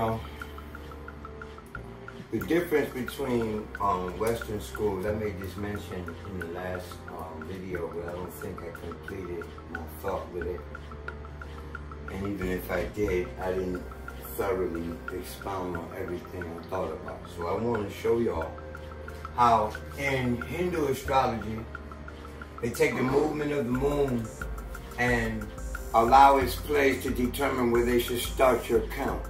know, the difference between Western schools, I made this mention in the last video, but I don't think I completed my thought with it. And even if I did, I didn't thoroughly expound on everything I thought about. So I want to show y'all how in Hindu astrology, they take the movement of the moon and allow its place to determine where they should start your count.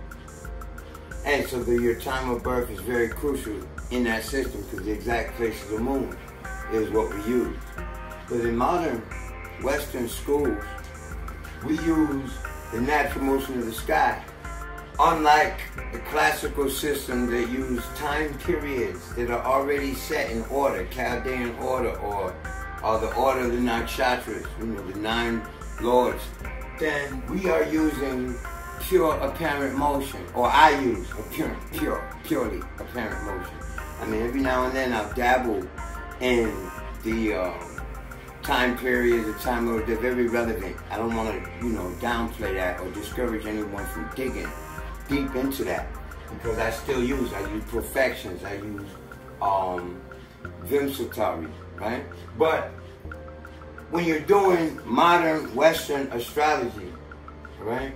And so your time of birth is very crucial in that system because the exact place of the moon is what we use. But in modern Western schools, we use the natural motion of the sky. Unlike the classical system that use time periods that are already set in order, Chaldean order, or the order of the nakshatras, you know, the 9 lords, then we are using pure apparent motion, or I use purely apparent motion. I mean, every now and then I've dabbled in the time periods of time where they're very relevant. I don't want to, you know, downplay that or discourage anyone from digging deep into that, because I still use, perfections, I use Vimshottari, right? But when you're doing modern Western astrology, right?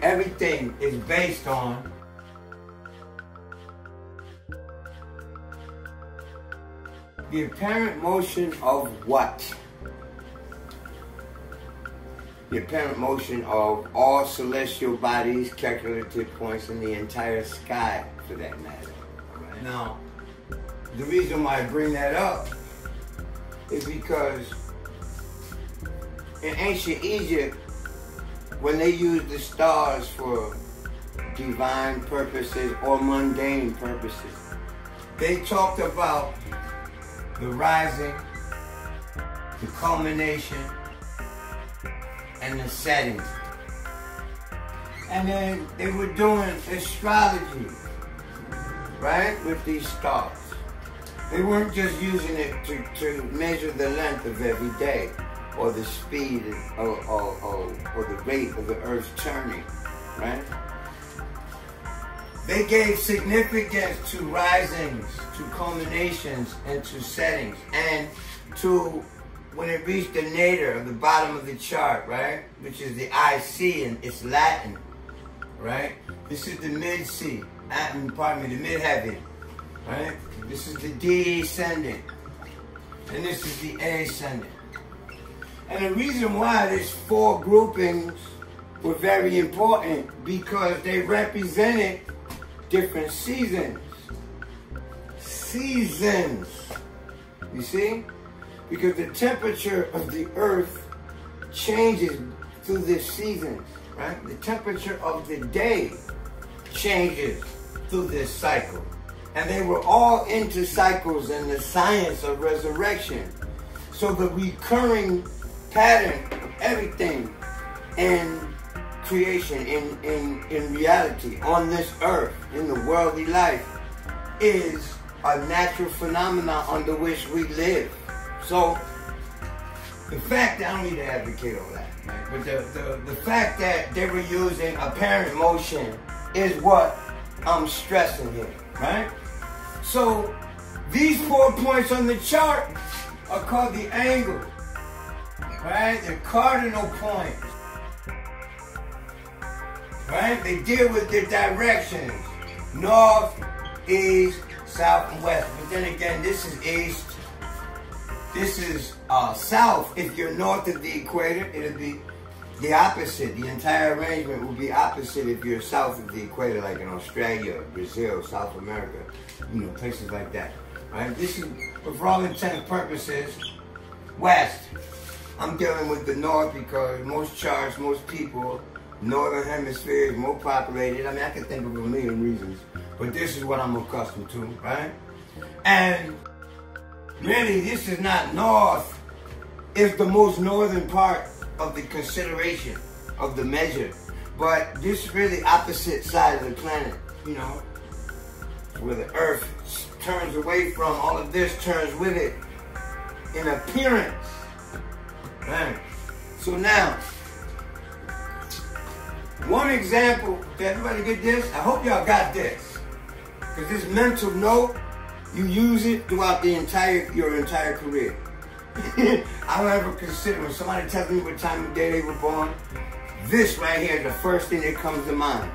Everything is based on the apparent motion of what? The apparent motion of all celestial bodies, calculative points, and the entire sky, for that matter. Right? Now, the reason why I bring that up is because in ancient Egypt, when they used the stars for divine purposes or mundane purposes, they talked about the rising, the culmination, and the setting. And then they were doing astrology, right, with these stars. They weren't just using it to measure the length of every day, or the speed, or the rate of the earth turning, right? They gave significance to risings, to culminations, and to settings, and to when it reached the nadir of the bottom of the chart, right? Which is the IC, and it's Latin, right? This is the mid-C, pardon me, the mid-heaven, right? This is the descendant, and this is the ascendant. And the reason why these 4 groupings were very important, because they represented different seasons. Seasons, you see? Because the temperature of the earth changes through the seasons, right? The temperature of the day changes through this cycle. And they were all into cycles and the science of resurrection. So the recurring pattern of everything in creation, in reality, on this earth, in the worldly life, is a natural phenomenon under which we live. So the fact that, I don't need to advocate all that, right? But the fact that they were using apparent motion is what I'm stressing here, right? So these 4 points on the chart are called the angles. Right? They're cardinal points. Right? They deal with the directions. North, east, south, and west. But then again, this is east. This is south. If you're north of the equator, it'll be the opposite. The entire arrangement will be opposite if you're south of the equator, like in Australia, Brazil, South America, you know, places like that. Right? This is, for all intents and purposes, west. I'm dealing with the north because most charts, most people, northern hemisphere is more populated. I mean, I can think of a million reasons, but this is what I'm accustomed to, right? And really, this is not north. It's the most northern part of the consideration of the measure, but this is really opposite side of the planet, you know, where the earth turns away from, all of this turns with it in appearance. Right. So now, One example, did everybody get this? I hope y'all got this. Because this mental note, you use it throughout the your entire career. I don't ever consider when somebody tells me what time of day they were born. This right here is the first thing that comes to mind.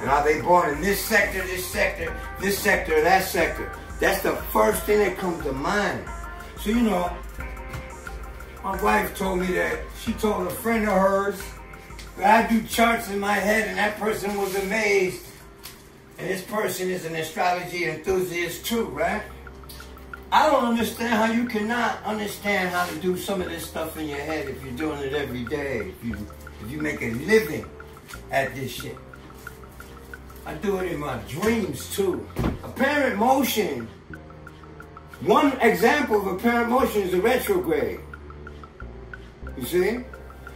And are they born in this sector, that sector? That's the first thing that comes to mind. So you know, my wife told me that she told a friend of hers that I do charts in my head, and that person was amazed. And this person is an astrology enthusiast too, right? I don't understand how you cannot understand how to do some of this stuff in your head if you're doing it every day, if you make a living at this shit. I do it in my dreams too. Apparent motion. One example of apparent motion is a retrograde. You see?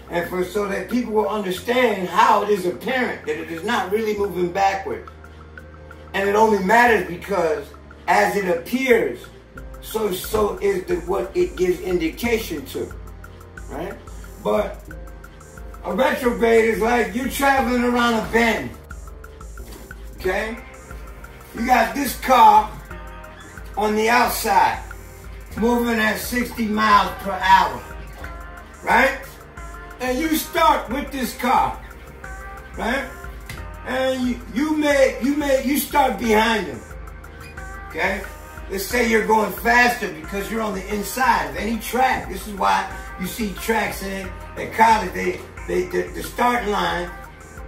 And so that people will understand how it is apparent that it is not really moving backward. And it only matters because as it appears, so is what it gives indication to, right? But a retrograde is like you're traveling around a bend, okay? You got this car on the outside, moving at 60 miles per hour, right? And you start with this car, right? And you start behind them, okay? Let's say you're going faster because you're on the inside of any track. This is why you see tracks in at college. The starting line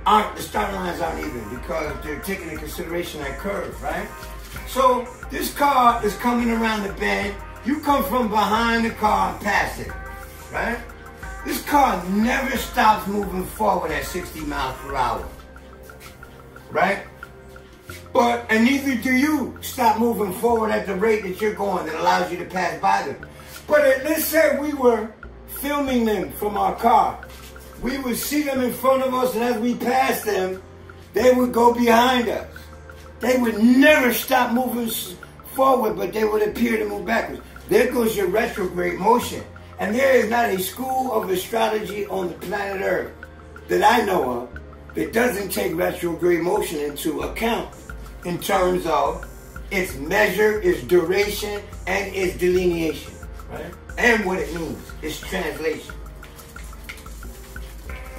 aren't, the starting lines aren't even because they're taking into consideration that curve, right? So this car is coming around the bend. You come from behind the car and pass it, right? This car never stops moving forward at 60 miles per hour, right? But, and neither do you stop moving forward at the rate that you're going that allows you to pass by them. But let's say we were filming them from our car. We would see them in front of us, and as we passed them, they would go behind us. They would never stop moving forward, but they would appear to move backwards. There goes your retrograde motion. And there is not a school of astrology on the planet Earth that I know of that doesn't take retrograde motion into account in terms of its measure, its duration, and its delineation, right? And what it means, its translation,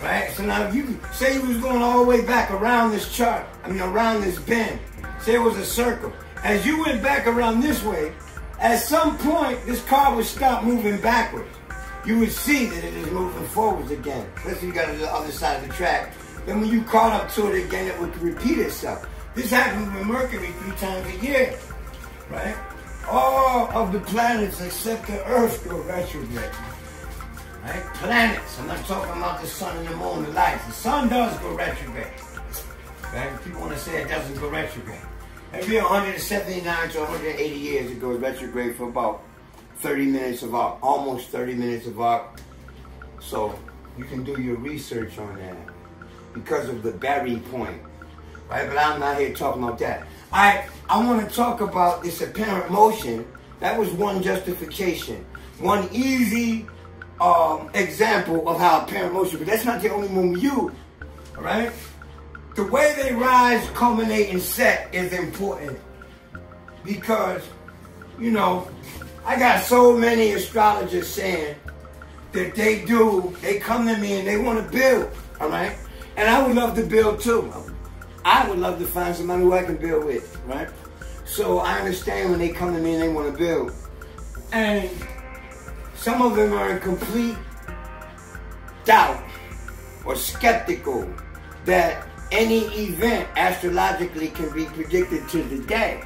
right? So now if you say you was going all the way back around this chart, I mean around this bend, say it was a circle. As you went back around this way, at some point, this car would stop moving backwards. You would see that it is moving forwards again. Let's say you got to the other side of the track. Then when you caught up to it again, it would repeat itself. This happens with Mercury 3 times a year, right? All of the planets except the Earth go retrograde, right? Planets, I'm not talking about the sun and the moon, the lights. The sun does go retrograde, right? If you want to say it doesn't go retrograde. Every 179 to 180 years, it goes retrograde for about 30 minutes of arc, almost 30 minutes of arc. So you can do your research on that because of the bearing point. Right, but I'm not here talking about that. I want to talk about this apparent motion. That was one justification, one easy example of how apparent motion, but that's not the only one we use, all right? The way they rise, culminate, and set is important because, you know, I got so many astrologers saying that they come to me and they want to build, all right? And I would love to build too. I would love to find somebody who I can build with, right? So I understand when they come to me and they want to build. And some of them are in complete doubt or skeptical that any event astrologically can be predicted to the day.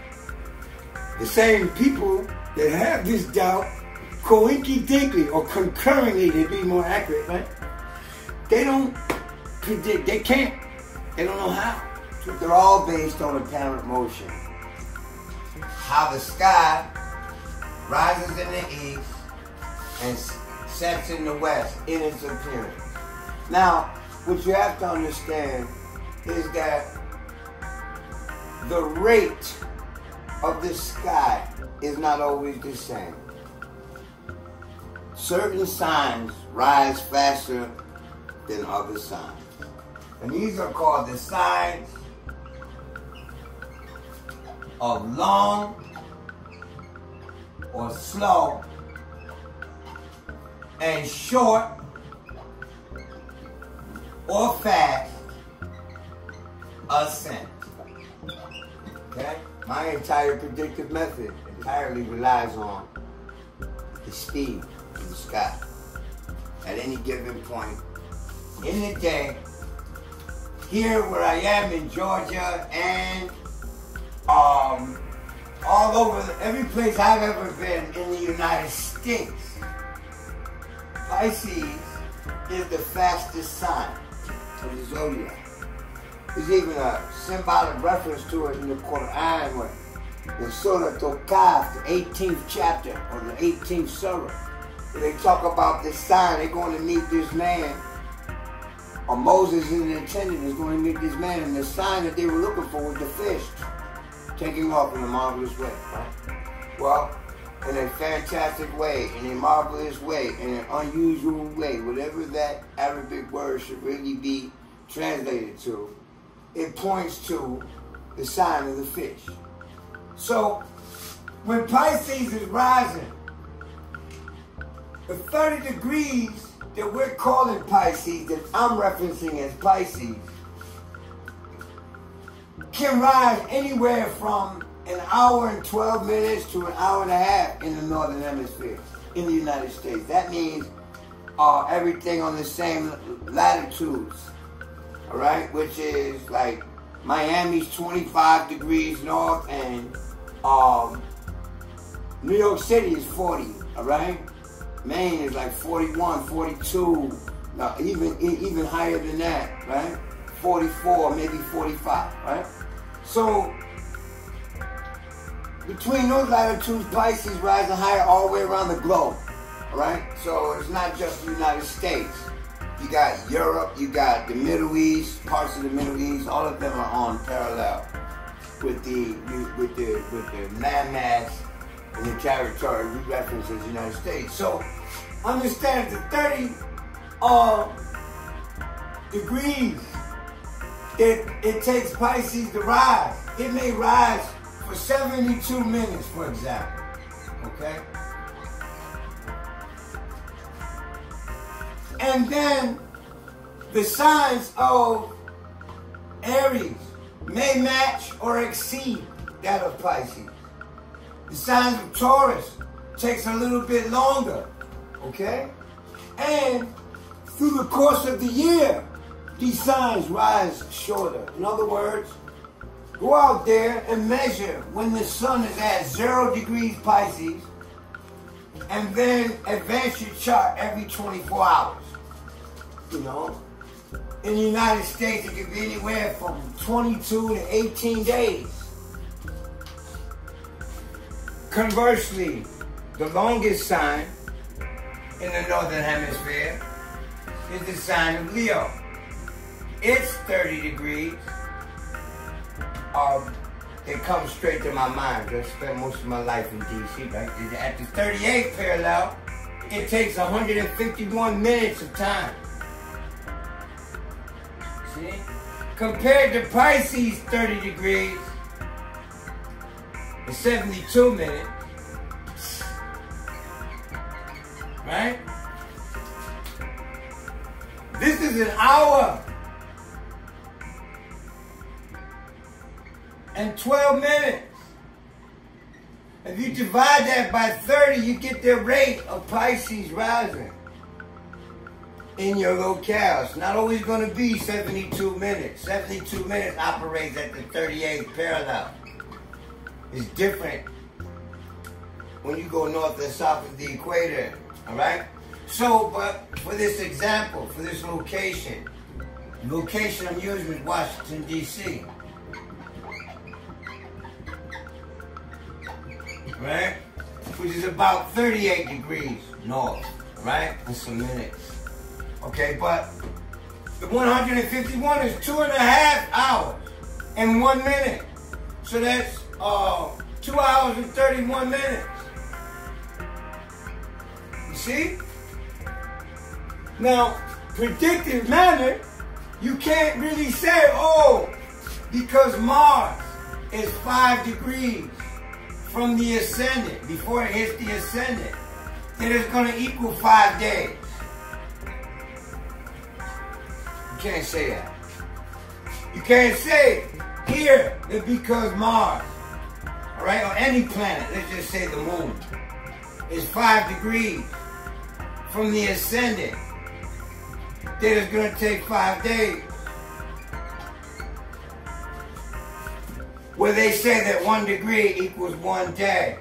The same people that have this doubt, coincidentally or concurrently, to be more accurate, right? They don't predict, they can't, they don't know how. But they're all based on apparent motion. How the sky rises in the east and sets in the west in its appearance. Now, what you have to understand is that the rate of the sky is not always the same. Certain signs rise faster than other signs. And these are called the signs of long or slow and short or fast ascent. Okay? My entire predictive method entirely relies on the speed in the sky at any given point in the day. Here where I am in Georgia and all over, every place I've ever been in the United States, Pisces is the fastest sign of the zodiac. There's even a symbolic reference to it in the Quran, where the Surah Al-Kahf, the 18th chapter, or the 18th Surah, where they talk about this sign. They're going to meet this man, or Moses and the attendant is going to meet this man, and the sign that they were looking for was the fish taking off in a marvelous way, right? Well, in a fantastic way, in a marvelous way, in an unusual way, whatever that Arabic word should really be translated to, it points to the sign of the fish. So, when Pisces is rising, the 30 degrees that we're calling Pisces, that I'm referencing as Pisces, can rise anywhere from an hour and 12 minutes to an hour and a half in the Northern Hemisphere, in the United States. That means everything on the same latitudes, all right? Which is like Miami's 25 degrees north and New York City is 40, all right? Maine is like 41, 42, no, even higher than that, right? 44, maybe 45, right? So, between those latitudes, Pisces rising higher all the way around the globe, all right? So, it's not just the United States. You got Europe, you got the Middle East, parts of the Middle East, all of them are on parallel with the landmass and the territory we reference as the United States. So, understand the 30 degrees It takes Pisces to rise. It may rise for 72 minutes, for example, okay? And then the signs of Aries may match or exceed that of Pisces. The signs of Taurus takes a little bit longer, okay? And through the course of the year, these signs rise shorter. In other words, go out there and measure when the sun is at 0 degrees Pisces and then advance your chart every 24 hours. You know, in the United States, it could be anywhere from 22 to 18 days. Conversely, the longest sign in the Northern Hemisphere is the sign of Leo. It's 30 degrees. It comes straight to my mind. I spent most of my life in D.C., right? At the 38th parallel, it takes 151 minutes of time. See? Compared to Pisces, 30 degrees and 72 minutes. Right? This is an hour and 12 minutes. If you divide that by 30, you get the rate of Pisces rising in your locale. It's not always going to be 72 minutes. 72 minutes operates at the 38th parallel. It's different when you go north and south of the equator, all right? So, but for this example, for this location I'm using is Washington, D.C. Right? Which is about 38 degrees north, right? In some minutes. Okay, but the 151 is 2.5 hours and 1 minute. So that's 2 hours and 31 minutes. You see? Now, predictive manner You can't really say, oh, because Mars is 5 degrees from the ascendant, before it hits the ascendant, it is going to equal 5 days. You can't say that. You can't say here that because Mars, all right, or any planet, let's just say the moon, is 5 degrees from the ascendant, that it's going to take 5 days. Where they say that 1 degree equals 1 day.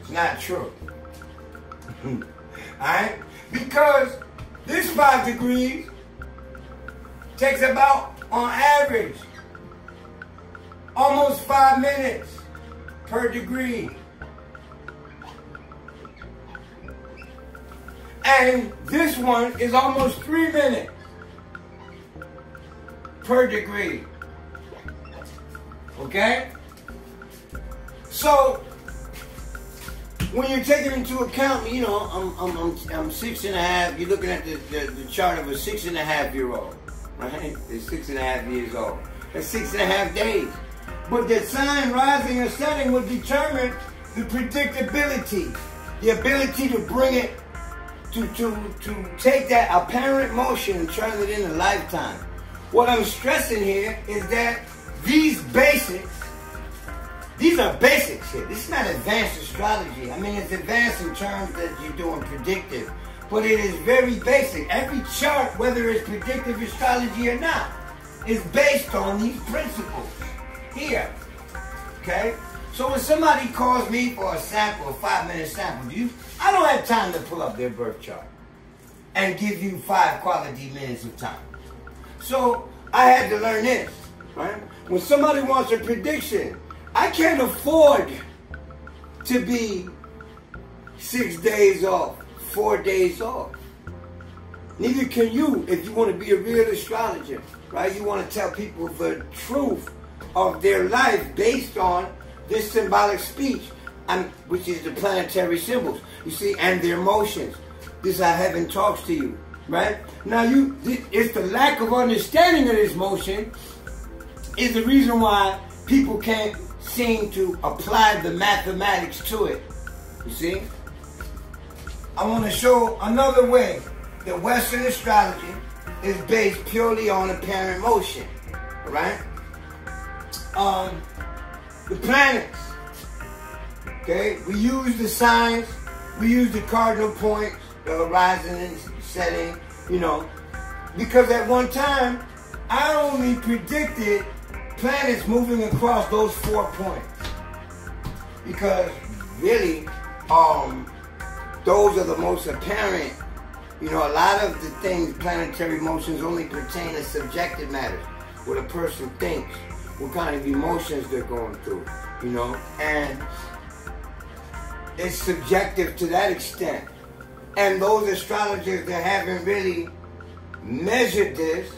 It's not true. Alright? Because this 5 degrees takes about, on average, almost 5 minutes per degree. And this one is almost 3 minutes per degree. Okay? So, when you take it into account, you know, I'm 6.5, you're looking at the chart of a 6.5-year-old, right? They're 6.5 years old. That's 6.5 days. But the sign, rising, and setting will determine the predictability, the ability to bring it, to take that apparent motion and turn it into lifetime. What I'm stressing here is that these basics, these are basics here. This is not advanced astrology. I mean, it's advanced in terms that you're doing predictive, but it is very basic. Every chart, whether it's predictive astrology or not, is based on these principles here, okay? So when somebody calls me for a sample, a 5-minute sample, I don't have time to pull up their birth chart and give you 5 quality minutes of time. So I had to learn this, right? When somebody wants a prediction, I can't afford to be 6 days off, 4 days off. Neither can you if you want to be a real astrologer, right? You want to tell people the truth of their life based on this symbolic speech, which is the planetary symbols, you see, and their motions. This is how heaven talks to you, right? Now, it's the lack of understanding of this motion is the reason why people can't seem to apply the mathematics to it, you see? I want to show another way that Western astrology is based purely on apparent motion, all right? The planets, okay? We use the signs, we use the cardinal points, the rising and setting, you know, because at one time, I only predicted planets moving across those 4 points because really those are the most apparent. You know, a lot of the things, planetary motions, only pertain to subjective matters, what a person thinks, what kind of emotions they're going through, you know, and it's subjective to that extent. And those astrologers that haven't really measured this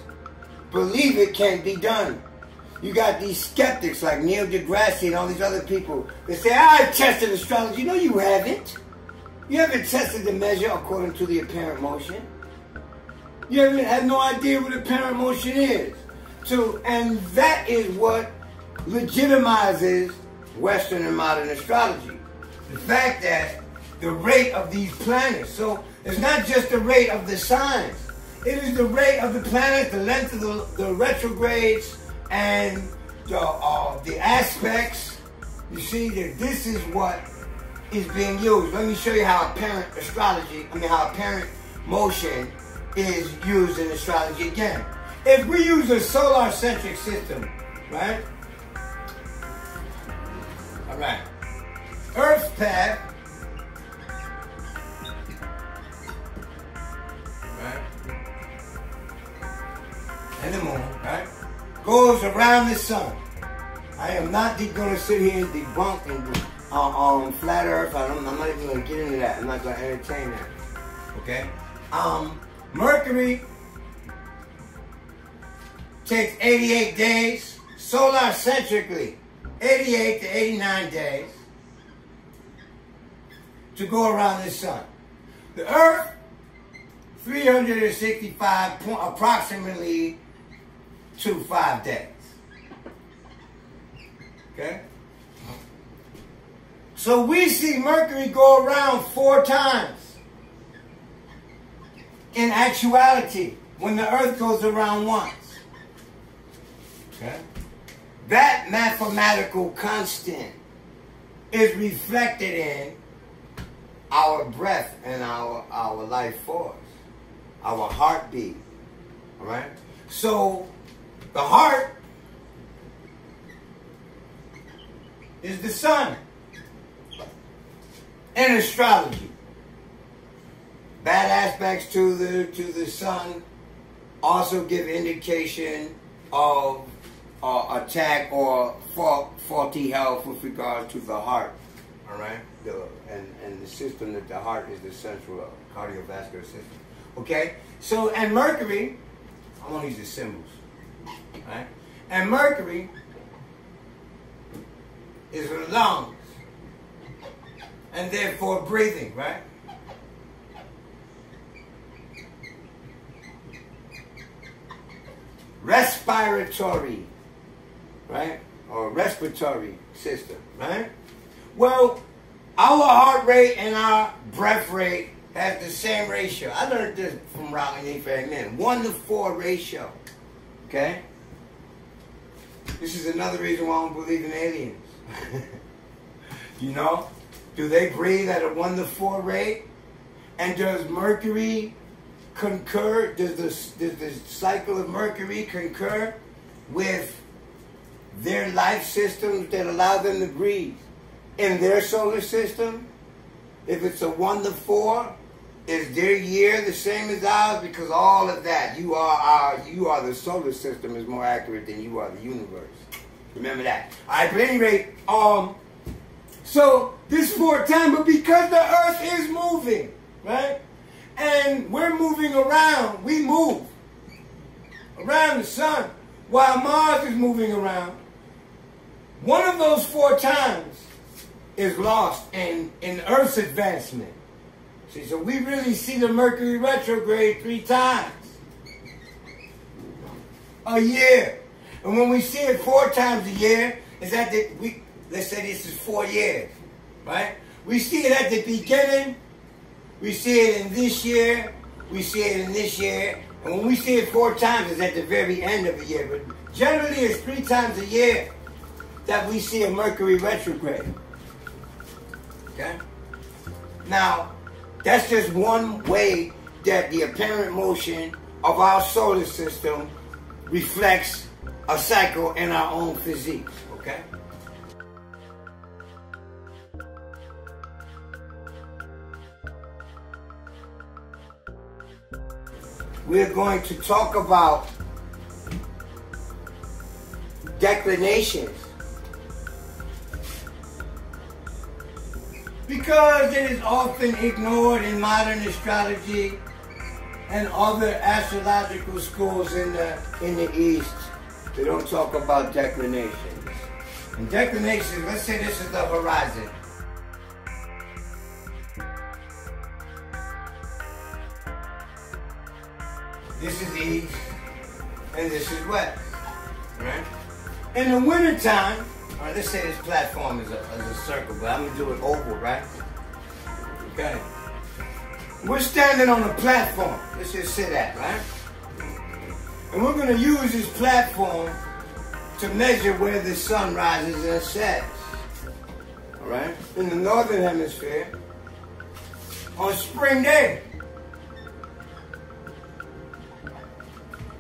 believe it can't be done. You got these skeptics like Neil deGrasse and all these other people that say, I've tested astrology. No, you haven't. You haven't tested the measure according to the apparent motion. You haven't had no idea what apparent motion is. So, and that is what legitimizes Western and modern astrology. The fact that the rate of these planets. So it's not just the rate of the signs. It is the rate of the planets, the length of the retrogrades, and the aspects. You see that this is what is being used. Let me show you how apparent astrology, how apparent motion is used in astrology again. If we use a solar-centric system, right? All right. Earth's path, right? And the moon, right? Goes around the sun. I am not going to sit here and debunk and flat Earth. I'm not even going to get into that. I'm not going to entertain that. Okay. Mercury takes 88 days solar centrically, 88 to 89 days to go around the sun. The Earth 365 approximately 25 days. Okay? So we see Mercury go around 4 times. In actuality, when the Earth goes around once. Okay? That mathematical constant is reflected in our breath and our life force, our heartbeat. All right? So the heart is the sun in astrology. Bad aspects to the sun also give indication of attack or faulty health with regard to the heart. All right, and the system that the heart is the central cardiovascular system. Okay, so and Mercury, I want to use the symbols. All right, and Mercury is the lungs, and therefore breathing. Right. Respiratory, right? Or respiratory system, right? Well, our heart rate and our breath rate has the same ratio. I learned this from Rodney Franklin, 1-to-4 ratio, okay? This is another reason why I don't believe in aliens. You know, do they breathe at a 1-to-4 rate? And does Mercury concur, does the cycle of Mercury concur with their life systems that allow them to breathe in their solar system? If it's a 1-to-4, is their year the same as ours? Because all of that, you are the solar system is more accurate than you are the universe. Remember that. All right, but at any rate, so this 4 times, but because the Earth is moving, right? And we're moving around. We move around the sun while Mars is moving around. One of those 4 times is lost in Earth's advancement. See, so we really see the Mercury retrograde 3 times a year. And when we see it 4 times a year, is that let's say this is 4 years, right? We see it at the beginning. We see it in this year, we see it in this year, and when we see it 4 times, it's at the very end of the year. But generally, it's 3 times a year that we see a Mercury retrograde. Okay? Now, that's just one way that the apparent motion of our solar system reflects a cycle in our own physiques. Okay? We're going to talk about declinations because it is often ignored in modern astrology and other astrological schools in the East. They don't talk about declinations. And declinations, let's say this is the horizon. This is east, and this is west, right? In the wintertime, all right, let's say this platform is a circle, but I'm gonna do it oval, right? Okay. We're standing on a platform, let's just sit at, right? And we're gonna use this platform to measure where the sun rises and sets, all right? In the northern hemisphere, on spring day,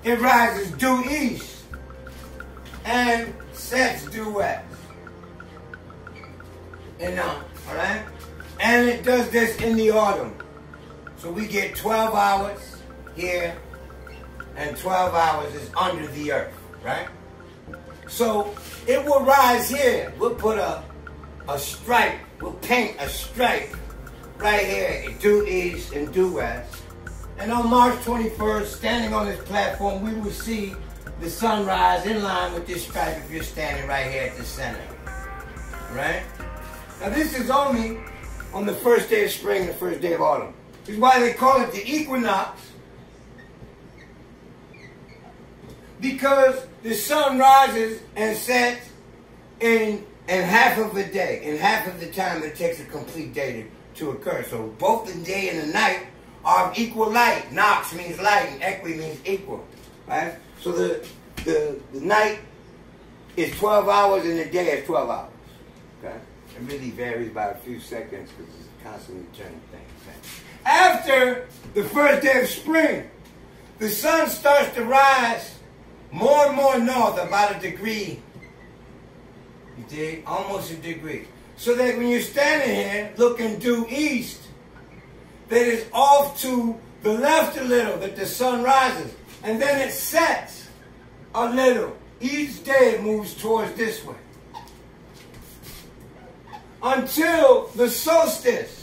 it rises due east and sets due west. And now, all right? And it does this in the autumn. So we get 12 hours here and 12 hours is under the earth, right? So it will rise here. We'll put a stripe, we'll paint a stripe right here, due east and due west. And on March 21st, standing on this platform, we will see the sunrise in line with this stripe if you're standing right here at the center. Right? Now this is only on the first day of spring, the first day of autumn. This is why they call it the equinox, because the sun rises and sets in half of a day, in half of the time it takes a complete day to occur. So both the day and the night are of equal light. Nox means light and equi means equal. Right? So the night is 12 hours and the day is 12 hours. Okay? It really varies by a few seconds because it's constantly turning things. After the first day of spring, the sun starts to rise more and more north, about a degree. You dig? Almost a degree. So that when you're standing here looking due east, that is off to the left a little, that the sun rises. And then it sets a little. Each day it moves towards this way. Until the solstice,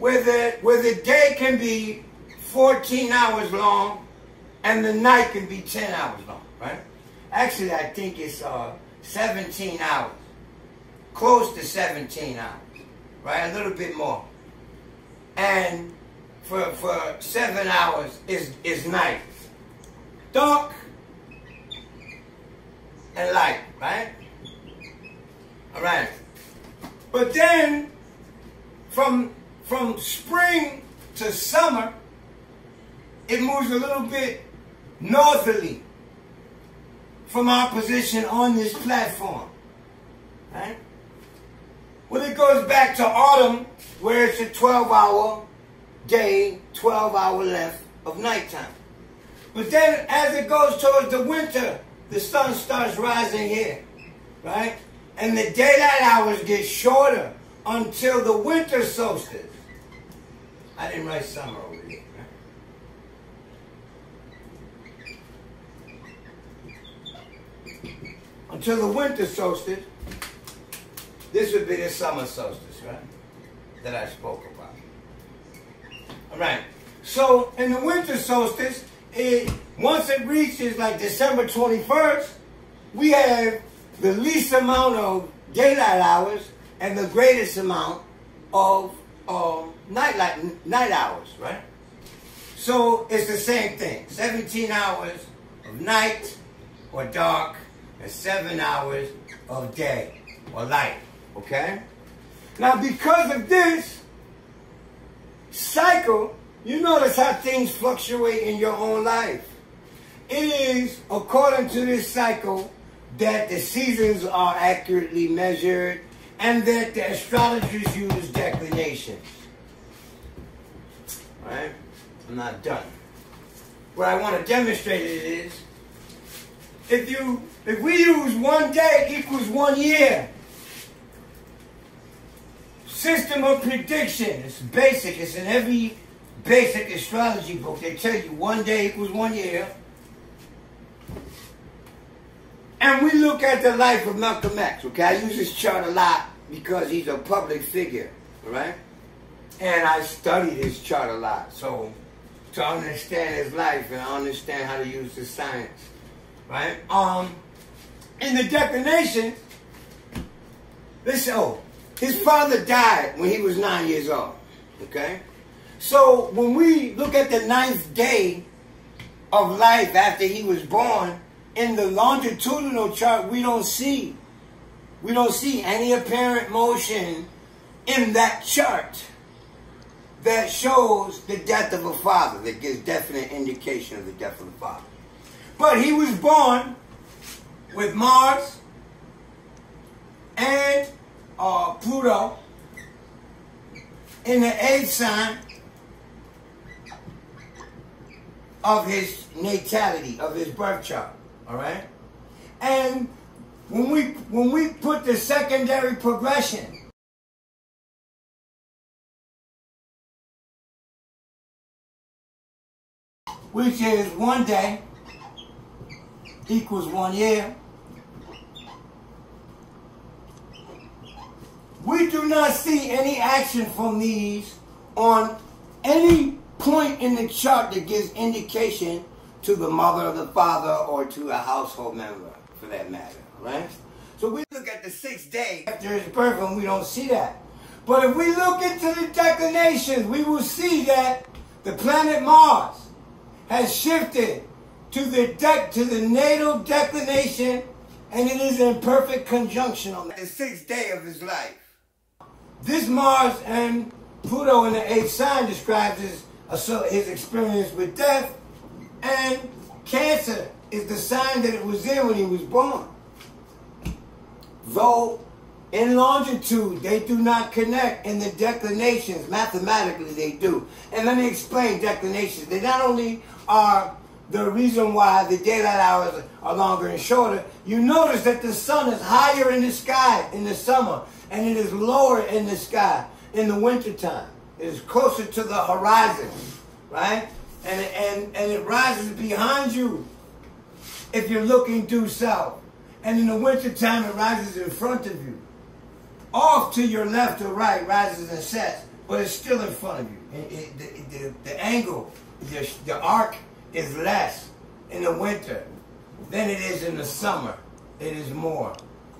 where the day can be 14 hours long and the night can be 10 hours long, right? Actually, I think it's 17 hours, close to 17 hours, right? A little bit more. And for 7 hours is night. Dark and light, right? All right. But then, from spring to summer, it moves a little bit northerly from our position on this platform, right? Well, it goes back to autumn, where it's a 12-hour day, 12-hour left of nighttime. But then, as it goes towards the winter, the sun starts rising here, right? And the daylight hours get shorter until the winter solstice. I didn't write summer over here. Until the winter solstice, this would be the summer solstice, right? That I spoke about. All right. So in the winter solstice, once it reaches like December 21st, we have the least amount of daylight hours and the greatest amount of night hours, right? So it's the same thing. 17 hours of night or dark and 7 hours of day or light, okay? Now because of this cycle, you notice how things fluctuate in your own life. It is according to this cycle that the seasons are accurately measured and that the astrologers use declinations. All right? I'm not done. What I want to demonstrate is, if we use 1 day equals 1 year, system of prediction, it's basic, it's in every basic astrology book. They tell you 1 day equals 1 year. And we look at the life of Malcolm X, okay? I use this chart a lot because he's a public figure, all right? And I study this chart a lot, so to understand his life and understand how to use the science, right? In the declination, his father died when he was 9 years old, okay? So when we look at the 9th day of life after he was born, in the longitudinal chart, we don't see any apparent motion in that chart that shows the death of a father, that gives definite indication of the death of the father. But he was born with Mars and Pluto in the 8th sign of his natality, of his birth chart. All right, and when we put the secondary progression, which is 1 day equals 1 year, we do not see any action from these on any point in the chart that gives indication to the mother or the father or to a household member, for that matter, right? So we look at the 6th day after his birth and we don't see that. But if we look into the declinations, we will see that the planet Mars has shifted to the natal declination, and it is in perfect conjunction on the sixth day of his life. This Mars and Pluto in the eighth sign describes his experience with death, and Cancer is the sign that it was in when he was born. Though in longitude, they do not connect in the declinations. Mathematically, they do. And let me explain declinations. They not only are the reason why the daylight hours are longer and shorter, you notice that the sun is higher in the sky in the summer, and it is lower in the sky in the wintertime. It is closer to the horizon, right? And it rises behind you if you're looking due south. And in the wintertime, it rises in front of you. Off to your left or right rises and sets, but it's still in front of you. The angle, the arc is less in the winter than it is in the summer. It is more.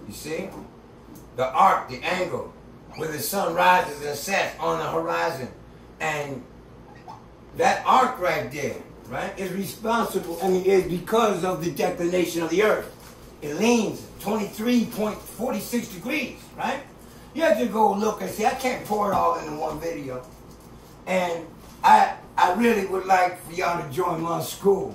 You see? The arc, the angle, where the sun rises and sets on the horizon. And that arc right there, right, is responsible, I mean, it's because of the declination of the earth. It leans 23.46 degrees, right? You have to go look and see. I can't pour it all into one video. And I really would like for y'all to join my school,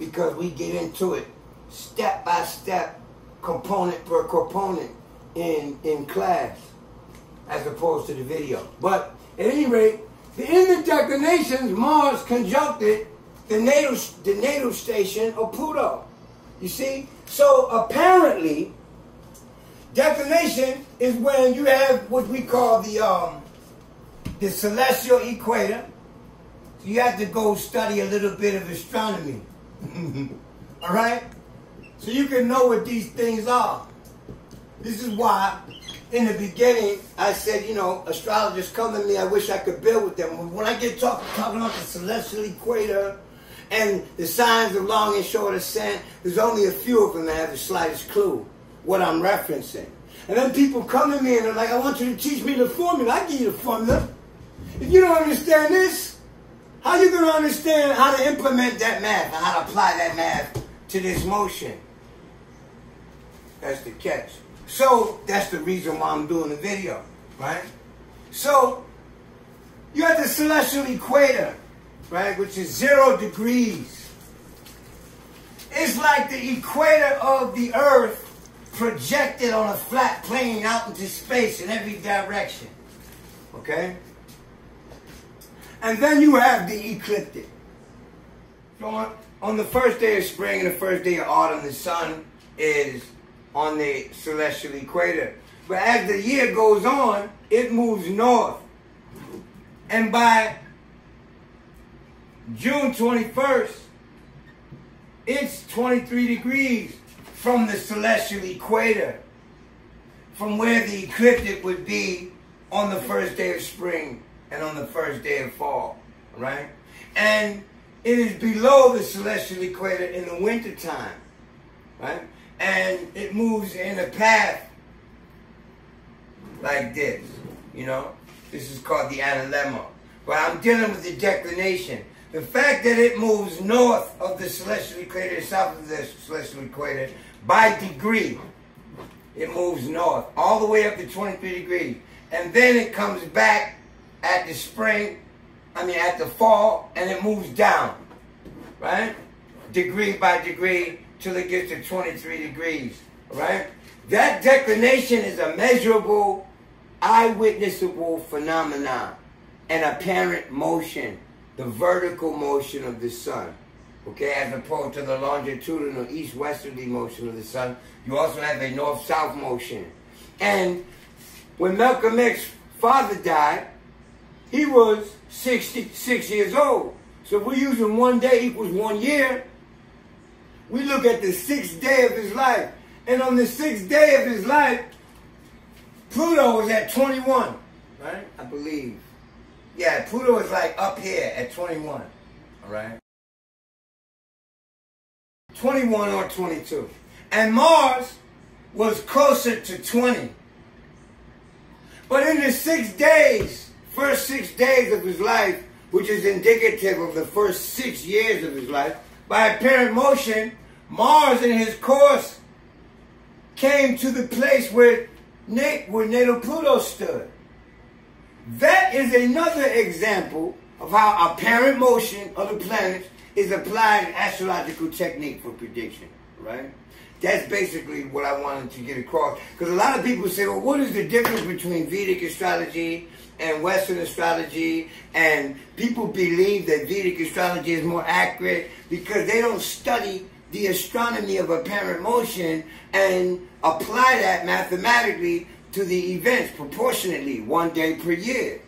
because we get into it step by step, component per component in class, as opposed to the video. But at any rate, in the declinations, Mars conjuncted the natal station of Pluto. You see? So apparently, declination is when you have what we call the celestial equator. So you have to go study a little bit of astronomy. All right? So you can know what these things are. This is why, in the beginning, I said, you know, astrologers come to me, I wish I could build with them. When I get talking about the celestial equator, and the signs of long and short ascent, there's only a few of them that have the slightest clue what I'm referencing. And then people come to me and they're like, I want you to teach me the formula. I give you the formula. If you don't understand this, how are you going to understand how to implement that math and how to apply that math to this motion? That's the catch. So that's the reason why I'm doing the video, right? So you have the celestial equator, right, which is 0 degrees. It's like the equator of the earth projected on a flat plane out into space in every direction, okay? And then you have the ecliptic. So on the first day of spring and the first day of autumn, the sun is on the celestial equator. But as the year goes on, it moves north. And by June 21st, it's 23 degrees from the celestial equator, from where the ecliptic would be on the first day of spring and on the first day of fall, right? And it is below the celestial equator in the wintertime, right? And it moves in a path like this, you know? This is called the analemma. But I'm dealing with the declination. The fact that it moves north of the celestial equator, south of the celestial equator, by degree, it moves north, all the way up to 23 degrees. And then it comes back at the spring, at the fall, and it moves down, right? Degree by degree, till it gets to 23 degrees, right? That declination is a measurable, eyewitnessable phenomenon, an apparent motion. The vertical motion of the sun, okay, as opposed to the longitudinal east-westerly motion of the sun. You also have a north-south motion. And when Malcolm X's father died, he was 66 years old. So if we're using 1 day equals 1 year, we look at the 6th day of his life. And on the 6th day of his life, Pluto was at 21, right, I believe. Yeah, Pluto is like up here at 21, all right? 21 or 22. And Mars was closer to 20. But in the 6 days, first 6 days of his life, which is indicative of the first 6 years of his life, by apparent motion, Mars in his course came to the place where natal Pluto stood. That is another example of how apparent motion of the planets is applying astrological technique for prediction, right? That's basically what I wanted to get across. Because a lot of people say, well, what is the difference between Vedic astrology and Western astrology? And people believe that Vedic astrology is more accurate because they don't study the astronomy of apparent motion and apply that mathematically to the events proportionately, one day per year.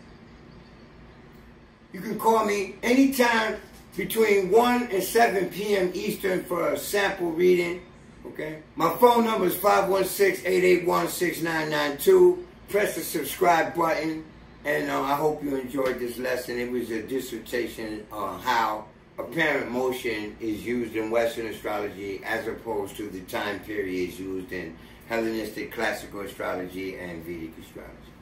You can call me anytime between 1 and 7 p.m. Eastern for a sample reading. Okay? My phone number is 516-881-6992. Press the subscribe button. And I hope you enjoyed this lesson. It was a dissertation on how apparent motion is used in Western astrology as opposed to the time periods used in Hellenistic classical astrology and Vedic astrology.